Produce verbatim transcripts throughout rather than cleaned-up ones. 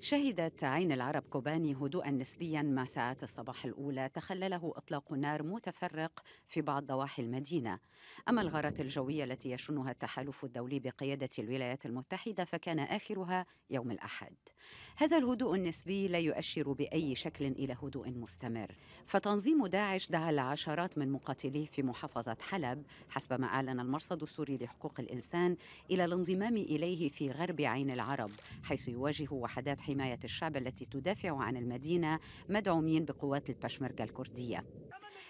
شهدت عين العرب كوباني هدوءا نسبيا مع ساعات الصباح الأولى تخلله إطلاق نار متفرق في بعض ضواحي المدينة. أما الغارات الجوية التي يشنها التحالف الدولي بقيادة الولايات المتحدة فكان آخرها يوم الأحد. هذا الهدوء النسبي لا يؤشر بأي شكل إلى هدوء مستمر. فتنظيم داعش دعا العشرات من مقاتليه في محافظة حلب حسب ما أعلن المرصد السوري لحقوق الإنسان إلى الانضمام إليه في غرب عين العرب، حيث يواجه وحدات حماية الشعب التي تدافع عن المدينة مدعومين بقوات البشمركه الكردية.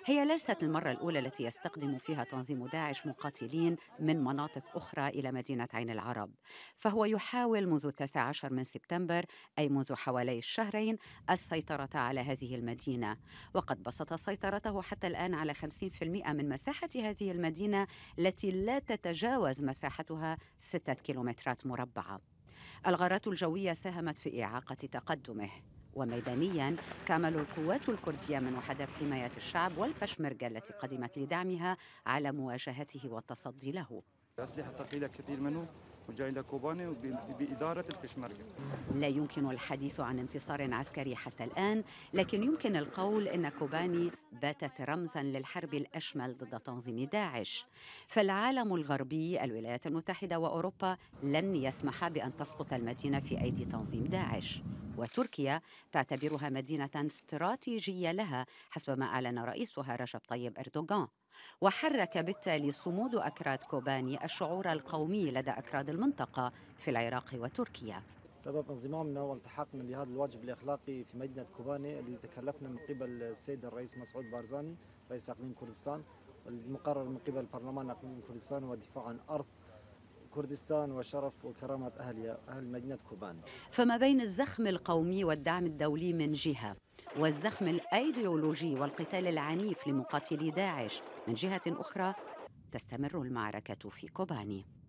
هي ليست المرة الأولى التي يستقدم فيها تنظيم داعش مقاتلين من مناطق أخرى إلى مدينة عين العرب، فهو يحاول منذ التاسع عشر من سبتمبر، أي منذ حوالي الشهرين، السيطرة على هذه المدينة، وقد بسط سيطرته حتى الآن على خمسين بالمئة من مساحة هذه المدينة التي لا تتجاوز مساحتها ستة كيلومترات مربعة. الغارات الجوية ساهمت في إعاقة تقدمه، وميدانياً تعمل القوات الكردية من وحدات حماية الشعب والبشمركة التي قدمت لدعمها على مواجهته والتصدي له. الأسلحة الثقيلة كثير منه وجاي كوباني بإدارة البشمركة. لا يمكن الحديث عن انتصار عسكري حتى الآن، لكن يمكن القول أن كوباني باتت رمزاً للحرب الأشمل ضد تنظيم داعش. فالعالم الغربي، الولايات المتحدة وأوروبا، لن يسمح بأن تسقط المدينة في أيدي تنظيم داعش. وتركيا تعتبرها مدينة استراتيجية لها حسب ما أعلن رئيسها رجب طيب اردوغان، وحرك بالتالي صمود أكراد كوباني الشعور القومي لدى أكراد المنطقة في العراق وتركيا. سبب انضمامنا والتحاقنا بهذا الواجب الأخلاقي في مدينة كوباني الذي تكلفنا من قبل السيد الرئيس مسعود بارزاني رئيس إقليم كردستان، والمقرر من قبل برلمان إقليم كردستان هو الدفاع عن أرض كردستان وشرف وكرامة أهلها أهل مدينة كوباني. فما بين الزخم القومي والدعم الدولي من جهة، والزخم الأيديولوجي والقتال العنيف لمقاتلي داعش من جهة أخرى، تستمر المعركة في كوباني.